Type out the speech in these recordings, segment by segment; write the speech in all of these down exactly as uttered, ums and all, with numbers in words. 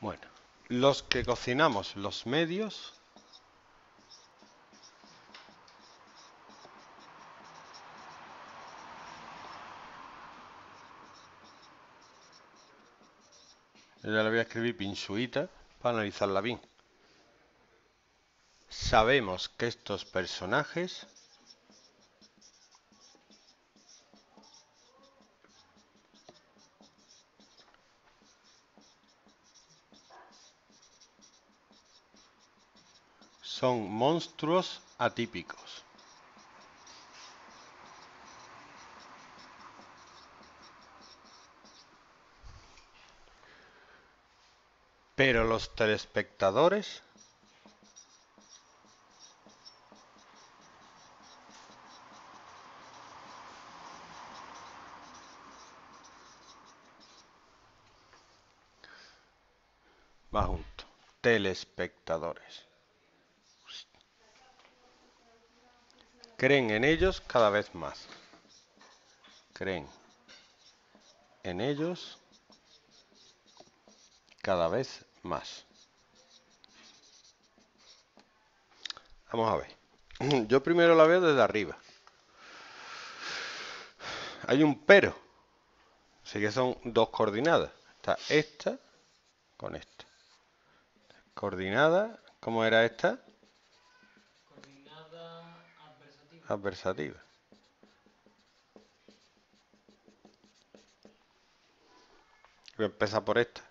Bueno, los que cocinamos los medios yo ya le voy a escribir Pinsuita para analizarla bien. Sabemos que estos personajes son monstruos atípicos. Pero los telespectadores va junto. Telespectadores creen en ellos cada vez más. Creen en ellos cada vez más. Vamos a ver. Yo primero la veo desde arriba. Hay un pero. Así que son dos coordenadas. Está esta con esta. Coordenada, ¿cómo era esta? Coordenada adversativa. Adversativa. Voy a empezar por esta,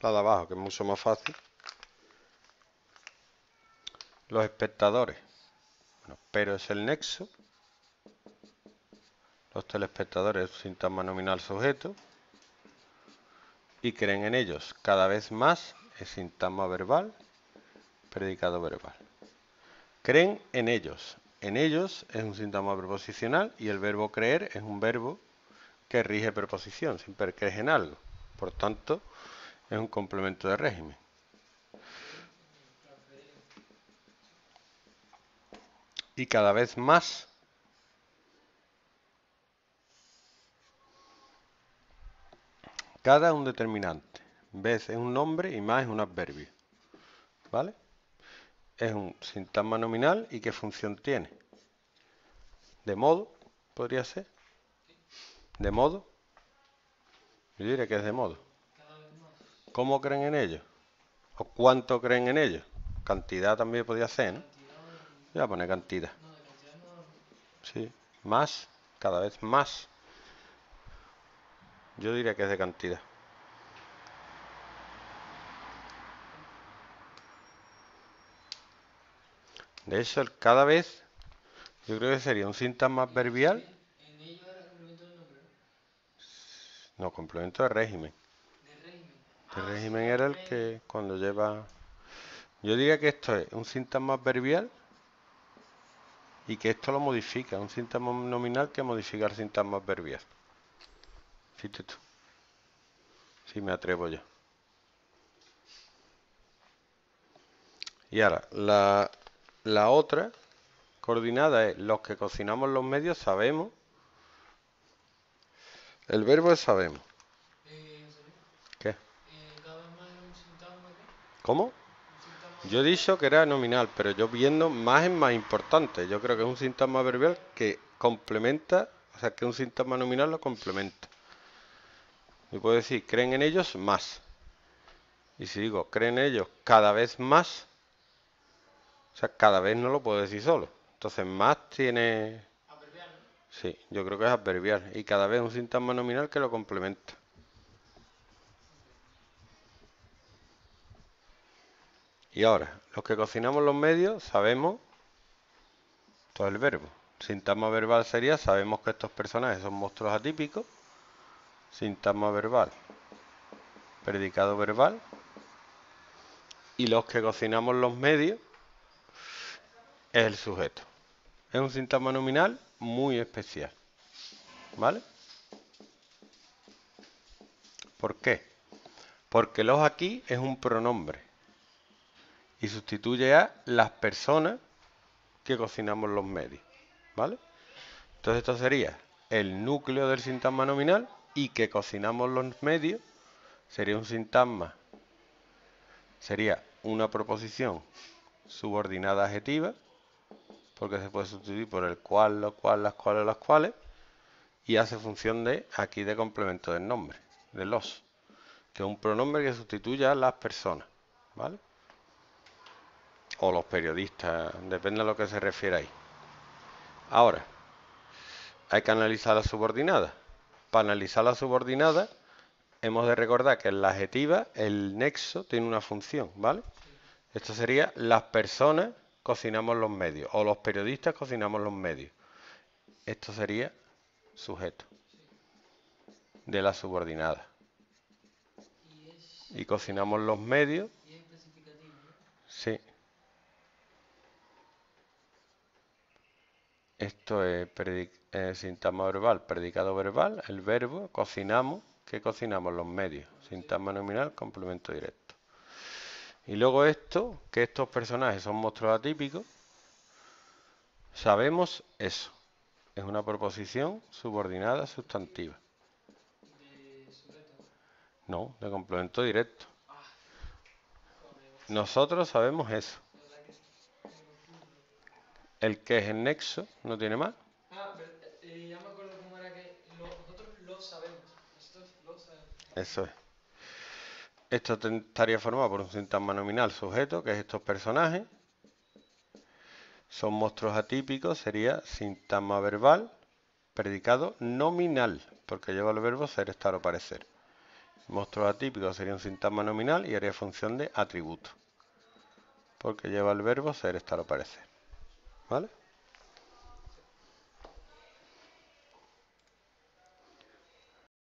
la de abajo, que es mucho más fácil. Los espectadores. Bueno, pero es el nexo. Los telespectadores, sintagma nominal sujeto. Y creen en ellos cada vez más. Es sintagma verbal, predicado verbal. Creen en ellos. En ellos es un sintagma preposicional y el verbo creer es un verbo que rige preposición, siempre crees en algo. Por tanto, es un complemento de régimen. Y cada vez más. Cada un determinante. Vez es un nombre y más es un adverbio, ¿vale? Es un sintagma nominal. ¿Y qué función tiene? De modo, podría ser. De modo. Yo diría que es de modo. ¿Cómo creen en ello? ¿O cuánto creen en ello? Cantidad también podría ser, ¿no? Voy a poner cantidad. Sí, más, cada vez más. Yo diría que es de cantidad. De hecho, el cada vez, yo creo que sería un sintagma adverbial. ¿En ello era complemento de nombre? No, complemento de régimen. ¿De régimen? El régimen era el que cuando lleva... Yo diría que esto es un sintagma adverbial y que esto lo modifica. Un sintagma nominal que modifica el sintagma adverbial. Fíjate tú. Si me atrevo yo. Y ahora, la... La otra coordenada es los que cocinamos los medios sabemos. El verbo es sabemos. Eh, ¿Qué? Eh, cada vez más era un sintagma, ¿qué? ¿Cómo? ¿Un sintagma? Yo he dicho que era nominal, pero yo viendo más es más importante. Yo creo que es un sintagma adverbial que complementa, o sea, que un sintagma nominal lo complementa. Y puedo decir, creen en ellos más. Y si digo, creen en ellos cada vez más. O sea, cada vez no lo puedo decir solo. Entonces, más tiene... Adverbial, ¿no? Sí, yo creo que es adverbial. Y cada vez un sintagma nominal que lo complementa. Y ahora, los que cocinamos los medios, sabemos... Todo el verbo. Sintagma verbal sería, sabemos que estos personajes son monstruos atípicos. Sintagma verbal. Predicado verbal. Y los que cocinamos los medios... Es el sujeto. Es un sintagma nominal muy especial. ¿Vale? ¿Por qué? Porque los aquí es un pronombre. Y sustituye a las personas que cocinamos los medios. ¿Vale? Entonces esto sería el núcleo del sintagma nominal y que cocinamos los medios sería un sintagma sería una proposición subordinada adjetiva, porque se puede sustituir por el cual, lo cual, las cuales, las cuales, y hace función de, aquí de complemento del nombre, de los, que es un pronombre que sustituya a las personas, ¿vale? O los periodistas, depende de lo que se refiera ahí. Ahora, hay que analizar la subordinada. Para analizar la subordinada, hemos de recordar que en la adjetiva el nexo tiene una función, ¿vale? Esto sería las personas cocinamos los medios, o los periodistas cocinamos los medios. Esto sería sujeto de la subordinada. Y cocinamos los medios. Sí. Esto es eh, sintagma verbal, predicado verbal, el verbo, cocinamos, ¿qué cocinamos? Los medios, sintagma nominal, complemento directo. Y luego esto, que estos personajes son monstruos atípicos, sabemos eso. Es una proposición subordinada sustantiva. No, de complemento directo. Nosotros sabemos eso. El que es el nexo, no tiene más. Ah, pero eh, ya me acuerdo cómo era que lo, nosotros lo sabemos. Nosotros lo sabemos. Eso es. Esto estaría formado por un sintagma nominal sujeto, que es estos personajes. Son monstruos atípicos, sería sintagma verbal, predicado nominal, porque lleva el verbo ser, estar o parecer. Monstruos atípicos sería un sintagma nominal y haría función de atributo, porque lleva el verbo ser, estar o parecer. ¿Vale?